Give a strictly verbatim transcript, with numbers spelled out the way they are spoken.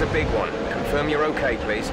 was a big one. Confirm you're okay, please.